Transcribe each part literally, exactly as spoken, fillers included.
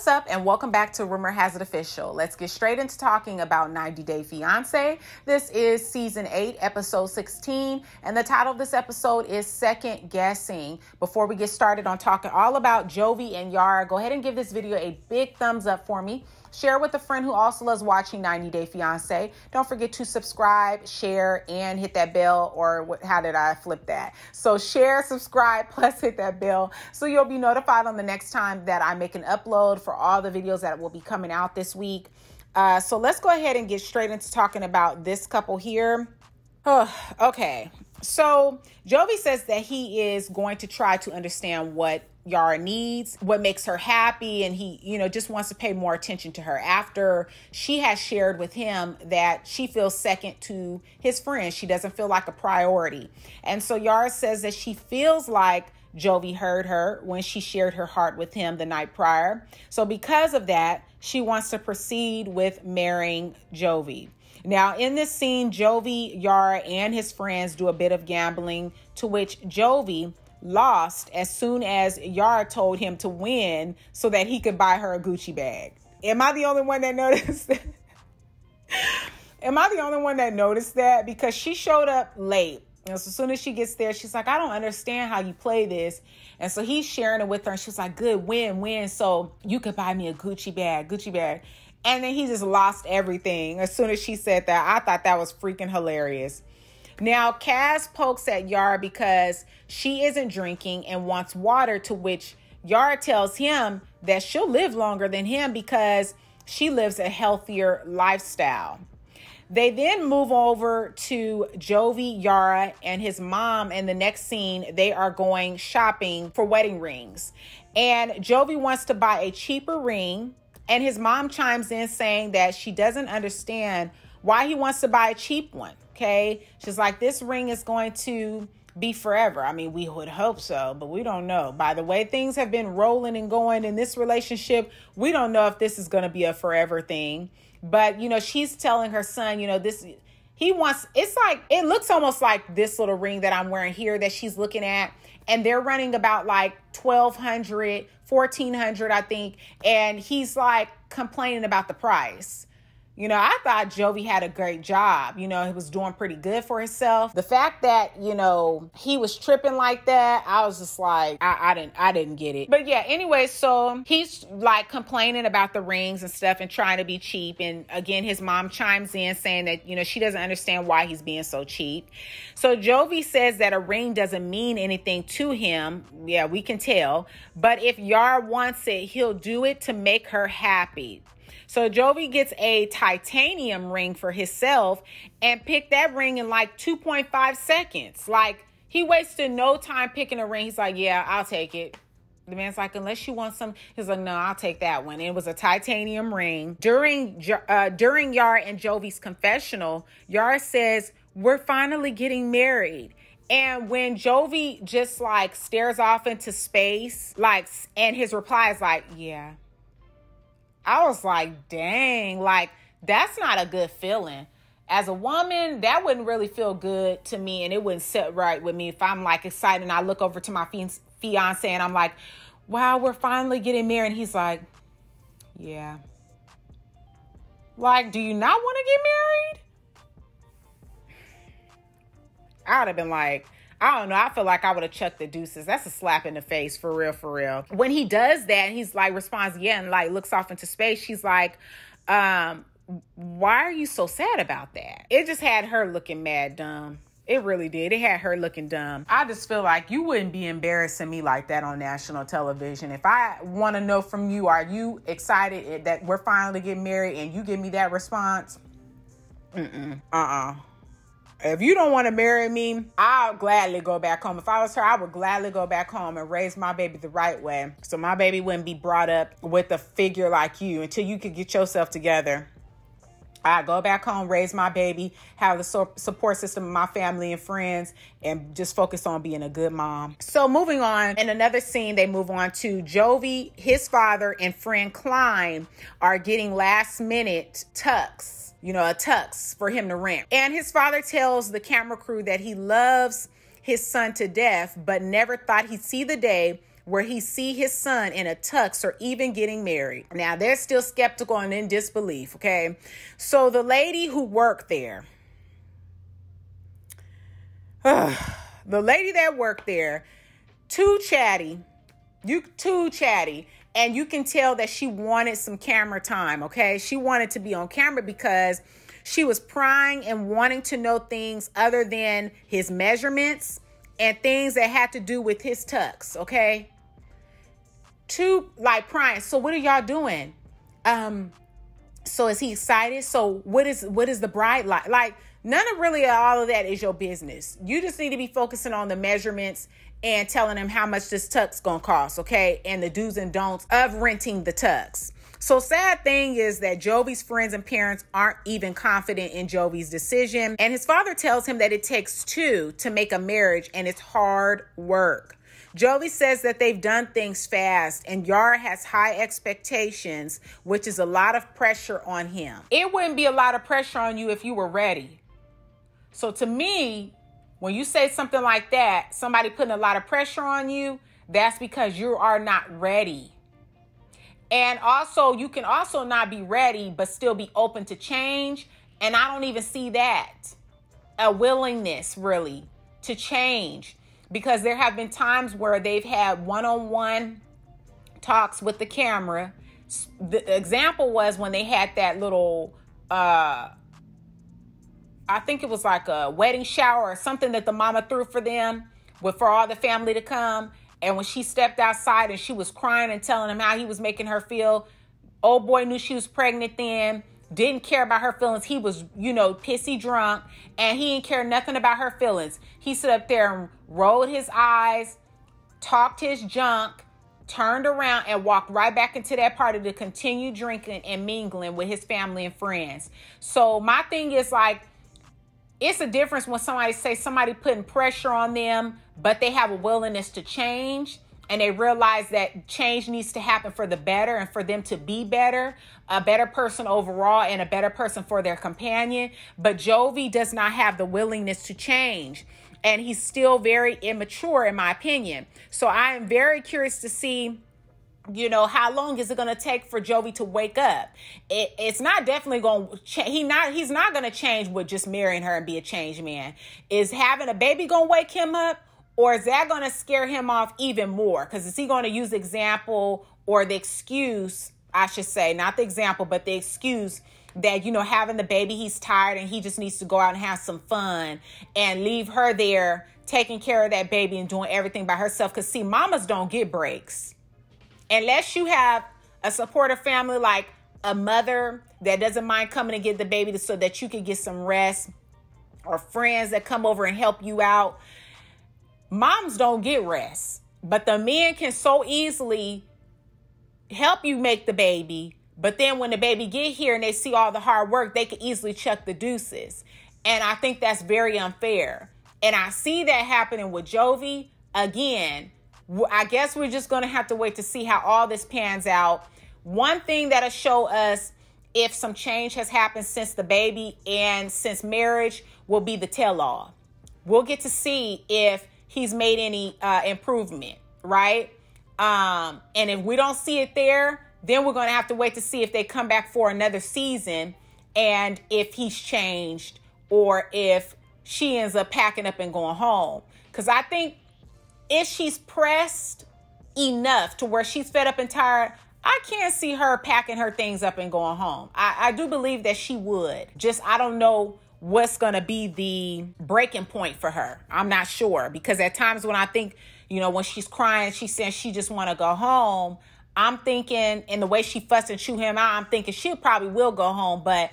What's up and welcome back to Rumor Has It Official. Let's get straight into talking about ninety day fiance. This is season eight, episode sixteen, and the title of this episode is Second Guessing. Before we get started on talking all about Jovi and Yara, go ahead and give this video a big thumbs up for me. Share with a friend who also loves watching ninety day fiance. Don't forget to subscribe, share, and hit that bell. Or what, how did I flip that? So share, subscribe, plus hit that bell so you'll be notified on the next time that I make an upload for all the videos that will be coming out this week. Uh, so let's go ahead and get straight into talking about this couple here. Oh, okay, so Jovi says that he is going to try to understand what Yara needs, what makes her happy, and he, you know, just wants to pay more attention to her after she has shared with him that she feels second to his friends. She doesn't feel like a priority. And so Yara says that she feels like Jovi heard her when she shared her heart with him the night prior. So because of that, she wants to proceed with marrying Jovi. Now, in this scene, Jovi, Yara, and his friends do a bit of gambling, to which Jovi lost as soon as Yara told him to win so that he could buy her a Gucci bag. Am I the only one that noticed that? Am I the only one that noticed that? Because she showed up late. And so as soon as she gets there, she's like, I don't understand how you play this. And so he's sharing it with her. And she's like, good, win, win. So you could buy me a Gucci bag, Gucci bag. And then he just lost everything as soon as she said that. I thought that was freaking hilarious. Now, Cass pokes at Yara because she isn't drinking and wants water, to which Yara tells him that she'll live longer than him because she lives a healthier lifestyle. They then move over to Jovi, Yara, and his mom. And the next scene, they are going shopping for wedding rings. And Jovi wants to buy a cheaper ring. And his mom chimes in saying that she doesn't understand why he wants to buy a cheap one. Okay, she's like, this ring is going to be forever. I mean, we would hope so, but we don't know. By the way, things have been rolling and going in this relationship. We don't know if this is going to be a forever thing. But, you know, she's telling her son, you know, this, he wants, it's like, it looks almost like this little ring that I'm wearing here that she's looking at. And they're running about like twelve hundred, fourteen hundred, I think. And he's like complaining about the price. You know, I thought Jovi had a great job. You know, he was doing pretty good for himself. The fact that, you know, he was tripping like that, I was just like, I, I didn't I didn't get it. But yeah, anyway, so he's like complaining about the rings and stuff and trying to be cheap. And again, his mom chimes in saying that, you know, she doesn't understand why he's being so cheap. So Jovi says that a ring doesn't mean anything to him. Yeah, we can tell. But if Yara wants it, he'll do it to make her happy. So Jovi gets a titanium ring for himself and picked that ring in like two point five seconds. Like, he wasted no time picking a ring. He's like, yeah, I'll take it. The man's like, unless you want some. He's like, no, I'll take that one. And it was a titanium ring. During, uh, during Yara and Jovi's confessional, Yara says, we're finally getting married. And when Jovi just like stares off into space, like, and his reply is like, yeah. I was like, dang, like, that's not a good feeling. As a woman, that wouldn't really feel good to me, and it wouldn't sit right with me if I'm, like, excited and I look over to my fiancé and I'm like, wow, we're finally getting married. And he's like, yeah. Like, do you not want to get married? I would have been like, I don't know. I feel like I would have chucked the deuces. That's a slap in the face, for real, for real. When he does that, and he's like, responds, yeah, and like looks off into space. She's like, um, why are you so sad about that? It just had her looking mad dumb. It really did. It had her looking dumb. I just feel like you wouldn't be embarrassing me like that on national television. If I want to know from you, are you excited that we're finally getting married, and you give me that response? Mm-mm. Uh-uh. If you don't want to marry me, I'll gladly go back home. If I was her, I would gladly go back home and raise my baby the right way, so my baby wouldn't be brought up with a figure like you until you could get yourself together. I'd go back home, raise my baby, have the so support system of my family and friends, and just focus on being a good mom. So moving on, in another scene, they move on to Jovi, his father, and friend Klein are getting last minute tucks. You know, a tux for him to rent. And his father tells the camera crew that he loves his son to death, but never thought he'd see the day where he see his son in a tux or even getting married. Now, they're still skeptical and in disbelief, okay? So the lady who worked there, uh, the lady that worked there, too chatty, you too chatty, and you can tell that she wanted some camera time, okay? She wanted to be on camera because she was prying and wanting to know things other than his measurements and things that had to do with his tux, okay? Two, like prying. So what are y'all doing? Um, so is he excited? So what is what is the bride like? Like, none of really all of that is your business. You just need to be focusing on the measurements and telling him how much this tux gonna cost, okay? And the do's and don'ts of renting the tux. So sad thing is that Jovi's friends and parents aren't even confident in Jovi's decision. And his father tells him that it takes two to make a marriage and it's hard work. Jovi says that they've done things fast and Yara has high expectations, which is a lot of pressure on him. It wouldn't be a lot of pressure on you if you were ready. So to me, when you say something like that, somebody putting a lot of pressure on you, that's because you are not ready. And also, you can also not be ready, but still be open to change. And I don't even see that, a willingness really to change. Because there have been times where they've had one-on-one talks with the camera. The example was when they had that little, uh, I think it was like a wedding shower or something that the mama threw for them, with for all the family to come. And when she stepped outside and she was crying and telling him how he was making her feel, old boy knew she was pregnant then, didn't care about her feelings. He was, you know, pissy drunk, and he didn't care nothing about her feelings. He stood up there and rolled his eyes, talked his junk, turned around and walked right back into that party to continue drinking and mingling with his family and friends. So my thing is, like, it's a difference when somebody say somebody putting pressure on them, but they have a willingness to change. And they realize that change needs to happen for the better and for them to be better, a better person overall and a better person for their companion. But Jovi does not have the willingness to change. And he's still very immature, in my opinion. So I am very curious to see, you know, how long is it going to take for Jovi to wake up? It, it's not definitely going to change. He not, he's not going to change with just marrying her and be a changed man. Is having a baby going to wake him up? Or is that going to scare him off even more? Because is he going to use the example or the excuse, I should say, not the example, but the excuse that, you know, having the baby, he's tired and he just needs to go out and have some fun and leave her there taking care of that baby and doing everything by herself? Because, see, mamas don't get breaks. Unless you have a supportive family like a mother that doesn't mind coming and get the baby so that you can get some rest, or friends that come over and help you out. Moms don't get rest, but the men can so easily help you make the baby. But then when the baby get here and they see all the hard work, they can easily chuck the deuces. And I think that's very unfair. And I see that happening with Jovi. Again, I guess we're just going to have to wait to see how all this pans out. One thing that'll show us if some change has happened since the baby and since marriage will be the tell-all. We'll get to see if he's made any uh, improvement, right? Um, and if we don't see it there, then we're going to have to wait to see if they come back for another season and if he's changed or if she ends up packing up and going home. Because I think if she's pressed enough to where she's fed up and tired, I can't see her packing her things up and going home. I, I do believe that she would. Just, I don't know what's going to be the breaking point for her. I'm not sure, because at times when I think, you know, when she's crying, she says she just want to go home. I'm thinking, and the way she fussed and chewed him out, I'm thinking she probably will go home. But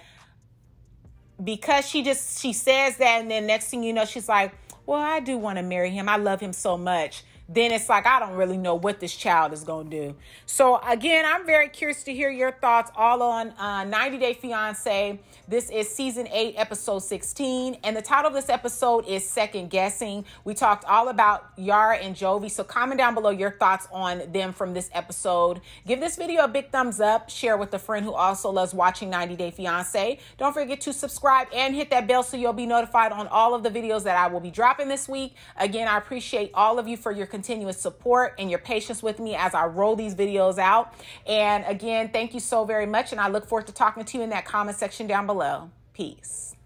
because she just, she says that, and then next thing you know, she's like, well, I do want to marry him. I love him so much. Then it's like, I don't really know what this child is going to do. So again, I'm very curious to hear your thoughts all on uh, ninety day fiance. This is season eight, episode sixteen. And the title of this episode is Second Guessing. We talked all about Yara and Jovi. So comment down below your thoughts on them from this episode. Give this video a big thumbs up. Share with a friend who also loves watching ninety day fiance. Don't forget to subscribe and hit that bell so you'll be notified on all of the videos that I will be dropping this week. Again, I appreciate all of you for your consideration. continuous support and your patience with me as I roll these videos out. And again, thank you so very much. And I look forward to talking to you in that comment section down below. Peace.